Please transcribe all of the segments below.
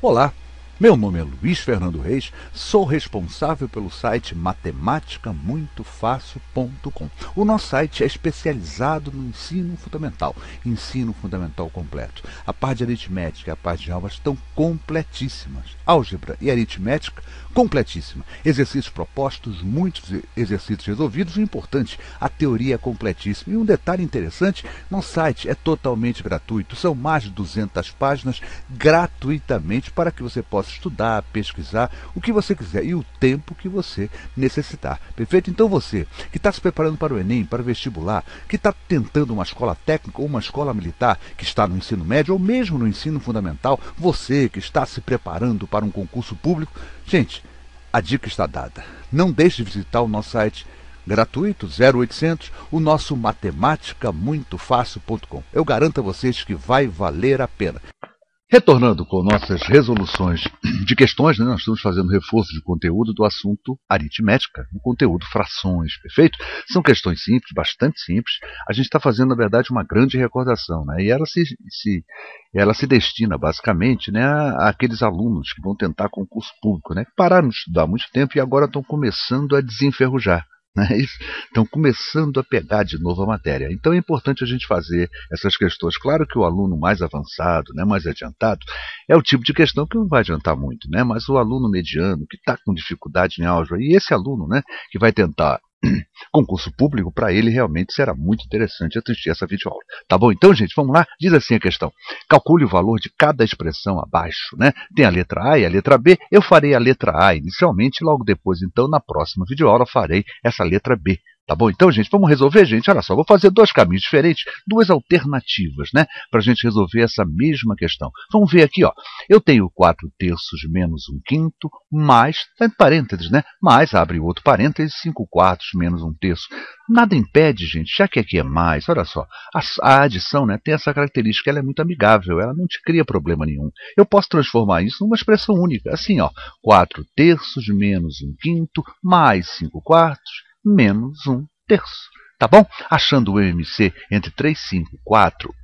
Olá, meu nome é Luiz Fernando Reis, sou responsável pelo site matematicamuitofacil.com. O nosso site é especializado no ensino fundamental completo. A parte de aritmética e a parte de álgebra estão completíssimas. Álgebra e aritmética, completíssima. Exercícios propostos, muitos exercícios resolvidos, o importante, a teoria é completíssima. E um detalhe interessante, nosso site é totalmente gratuito, são mais de 200 páginas gratuitamente para que você possa estudar, pesquisar, o que você quiser e o tempo que você necessitar. Perfeito? Então você que está se preparando para o Enem, para o vestibular, que está tentando uma escola técnica ou uma escola militar, que está no ensino médio ou mesmo no ensino fundamental, você que está se preparando para um concurso público, gente, a dica está dada. Não deixe de visitar o nosso site gratuito, 0800, o nosso matematicamuitofacil.com. Eu garanto a vocês que vai valer a pena. Retornando com nossas resoluções de questões, né, nós estamos fazendo reforço de conteúdo do assunto aritmética, o conteúdo frações, perfeito? São questões simples, bastante simples. A gente está fazendo, na verdade, uma grande recordação, né? E ela se destina, basicamente, né, àqueles alunos que vão tentar concurso público, né, que pararam de estudar há muito tempo e agora estão começando a desenferrujar. Estão começando a pegar de novo a matéria. Então é importante a gente fazer essas questões. Claro que o aluno mais avançado, né, mais adiantado, é o tipo de questão que não vai adiantar muito, né? Mas o aluno mediano que está com dificuldade em álgebra, e esse aluno, né, que vai tentar concurso público, para ele realmente será muito interessante assistir essa videoaula. Tá bom? Então, gente, vamos lá? Diz assim a questão. Calcule o valor de cada expressão abaixo, né? Tem a letra A e a letra B. Eu farei a letra A inicialmente, logo depois, então, na próxima videoaula, farei essa letra B. Tá bom? Então, gente, vamos resolver, gente? Olha só, vou fazer dois caminhos diferentes, duas alternativas, né? Para a gente resolver essa mesma questão. Vamos ver aqui, ó. Eu tenho 4 terços menos 1 quinto, mais, parênteses, né? Mais, abre outro parênteses, 5 quartos menos 1 terço. Nada impede, gente, já que aqui é mais, olha só. A adição, né, tem essa característica, ela é muito amigável, ela não te cria problema nenhum. Eu posso transformar isso numa expressão única, assim, ó. 4 terços menos 1 quinto, mais 5 quartos, menos 1 terço, tá bom? Achando o MMC entre 3, 5, 4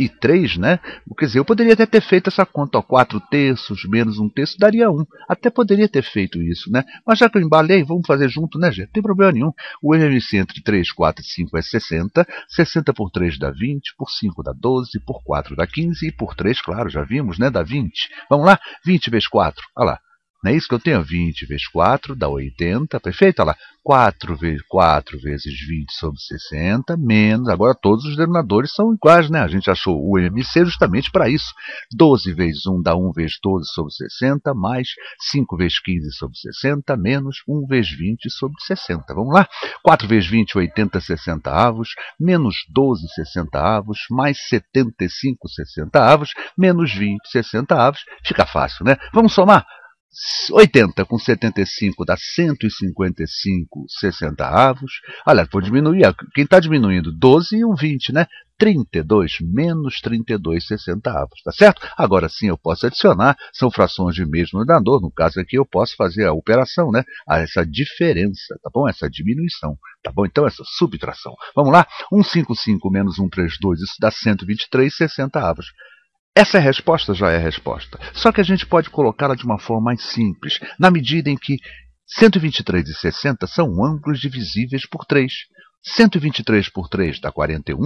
e 3, né? Quer dizer, eu poderia até ter feito essa conta, ó, 4 terços menos 1 terço daria 1. Até poderia ter feito isso, né? Mas já que eu embalei, vamos fazer junto, né, gente? Não tem problema nenhum. O MMC entre 3, 4 e 5 é 60. 60 por 3 dá 20, por 5 dá 12, por 4 dá 15 e por 3, claro, já vimos, né? Dá 20. Vamos lá? 20 vezes 4, olha lá. Não é isso que eu tenho? 20 vezes 4 dá 80, perfeito? Olha lá, 4 vezes 20 sobre 60, menos... Agora todos os denominadores são iguais, né? A gente achou o MMC justamente para isso. 12 vezes 1 dá 1 vezes 12 sobre 60, mais 5 vezes 15 sobre 60, menos 1 vezes 20 sobre 60. Vamos lá? 4 vezes 20, 80 sessenta avos, menos 12 sessenta avos, mais 75 sessenta avos, menos 20 sessenta avos. Fica fácil, né? Vamos somar? 80 com 75 dá 155 sessenta avos. Olha, vou diminuir. Quem está diminuindo? 12 e um 20, né? 32 menos 32 sessenta avos, tá certo? Agora sim eu posso adicionar, são frações de mesmo denominador. No caso aqui eu posso fazer a operação, né? Essa diferença, tá bom? Essa diminuição, tá bom? Então essa subtração. Vamos lá? 155 menos 132, isso dá 123 sessenta avos. Essa resposta já é a resposta, só que a gente pode colocá-la de uma forma mais simples, na medida em que 123 e 60 são ângulos divisíveis por 3. 123 por 3 dá 41,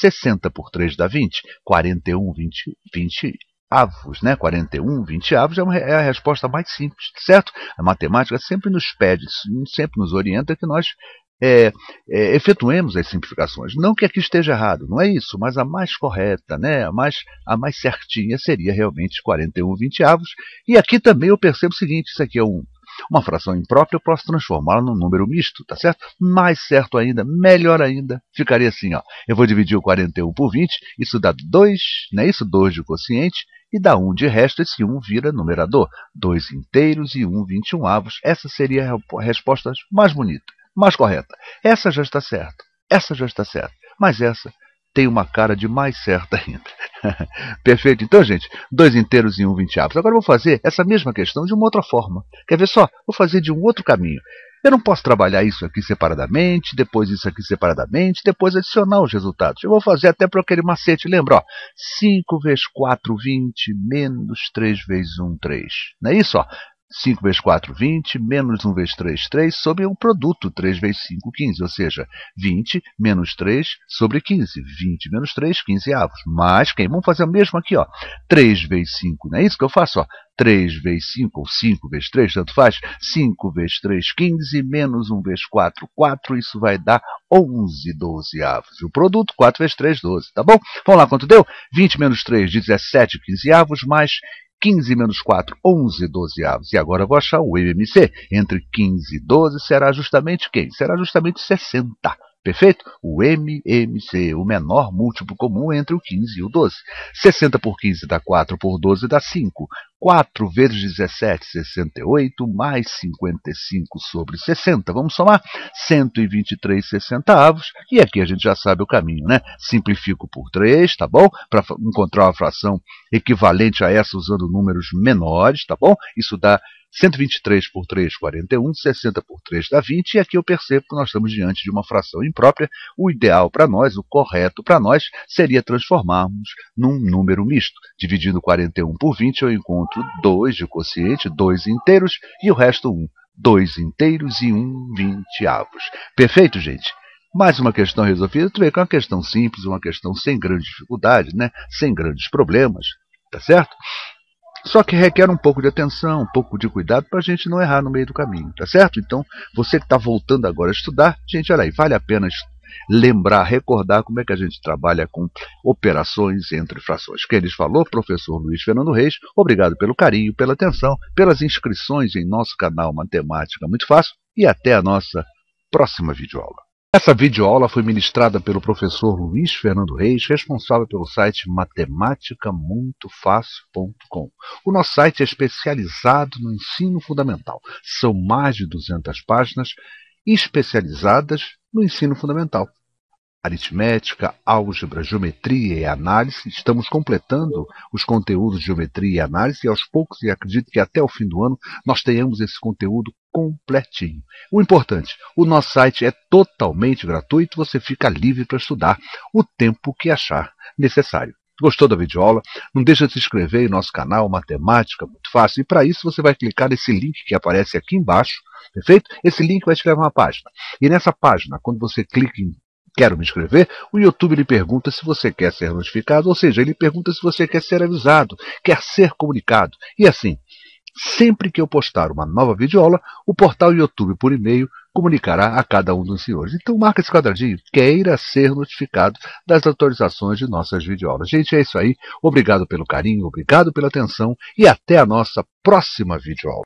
60 por 3 dá 20, 20 avos, né? 41, 20 avos é a resposta mais simples, certo? A matemática sempre nos pede, sempre nos orienta que nós efetuemos as simplificações. Não que aqui esteja errado, não é isso, mas a mais correta, né? a mais certinha seria realmente 41 20 avos. E aqui também eu percebo o seguinte, isso aqui é uma fração imprópria, eu posso transformá-la num número misto, tá certo? Mais certo ainda, melhor ainda, ficaria assim, ó. Eu vou dividir o 41 por 20, isso dá 2, não é isso? 2 de quociente. E dá 1 de resto, esse 1 vira numerador. 2 inteiros e 1 21 avos. Essa seria a resposta mais bonita, mais correta. Essa já está certa, essa já está certa, mas essa tem uma cara de mais certa ainda. Perfeito? Então, gente, 2 inteiros e 1 20 avos. Agora eu vou fazer essa mesma questão de uma outra forma. Quer ver só? Vou fazer de um outro caminho. Eu não posso trabalhar isso aqui separadamente, depois isso aqui separadamente, depois adicionar os resultados. Eu vou fazer até para aquele macete. Lembra, ó, 5 vezes 4, 20, menos 3 vezes 1, 3. Não é isso? Ó? 5 vezes 4, 20, menos 1 vezes 3, 3, sobre um produto, 3 vezes 5, 15. Ou seja, 20 menos 3 sobre 15. 20 menos 3, 15 avos. Mas, quem? Vamos fazer o mesmo aqui, ó. 3 vezes 5, não é isso que eu faço? Ó. 3 vezes 5, ou 5 vezes 3, tanto faz. 5 vezes 3, 15, menos 1 vezes 4, 4. Isso vai dar 11 dozeavos. E o produto, 4 vezes 3, 12. Tá bom? Vamos lá, quanto deu? 20 menos 3, 17 quinzeavos, mais 15 menos 4, 11 dozeavos. E agora eu vou achar o MMC. Entre 15 e 12 será justamente quem? Será justamente 60. Perfeito? O MMC, o menor múltiplo comum entre o 15 e o 12. 60 por 15 dá 4, por 12 dá 5. 4 vezes 17, 68, mais 55 sobre 60. Vamos somar 123 sessentavos. E aqui a gente já sabe o caminho, né? Simplifico por 3, tá bom? Para encontrar uma fração equivalente a essa usando números menores, tá bom? Isso dá 123 por 3, 41, 60 por 3 dá 20, e aqui eu percebo que nós estamos diante de uma fração imprópria. O ideal para nós, o correto para nós, seria transformarmos num número misto. Dividindo 41 por 20, eu encontro 2 de quociente, 2 inteiros, e o resto 1. 2 inteiros e 1 vinteavos. Perfeito, gente? Mais uma questão resolvida. Tu vê que é uma questão simples, uma questão sem grande dificuldade, né? Sem grandes problemas, tá certo? Só que requer um pouco de atenção, um pouco de cuidado para a gente não errar no meio do caminho, tá certo? Então, você que está voltando agora a estudar, gente, olha aí, vale a pena lembrar, recordar como é que a gente trabalha com operações entre frações. Quem lhes falou, professor Luiz Fernando Reis, obrigado pelo carinho, pela atenção, pelas inscrições em nosso canal Matemática Muito Fácil e até a nossa próxima videoaula. Essa videoaula foi ministrada pelo professor Luiz Fernando Reis, responsável pelo site matematicamuitofacil.com. O nosso site é especializado no ensino fundamental. São mais de 200 páginas especializadas no ensino fundamental. Aritmética, álgebra, geometria e análise. Estamos completando os conteúdos de geometria e análise e aos poucos, e acredito que até o fim do ano, nós tenhamos esse conteúdo completinho. O importante, o nosso site é totalmente gratuito, você fica livre para estudar o tempo que achar necessário. Gostou da videoaula? Não deixa de se inscrever em nosso canal Matemática Muito Fácil. E para isso você vai clicar nesse link que aparece aqui embaixo, perfeito? Esse link vai te levar a uma página. E nessa página, quando você clica em Quero me inscrever, o YouTube lhe pergunta se você quer ser notificado, ou seja, ele pergunta se você quer ser avisado, quer ser comunicado. E assim, sempre que eu postar uma nova videoaula, o portal YouTube por e-mail comunicará a cada um dos senhores. Então marca esse quadradinho, queira ser notificado das atualizações de nossas videoaulas. Gente, é isso aí. Obrigado pelo carinho, obrigado pela atenção e até a nossa próxima videoaula.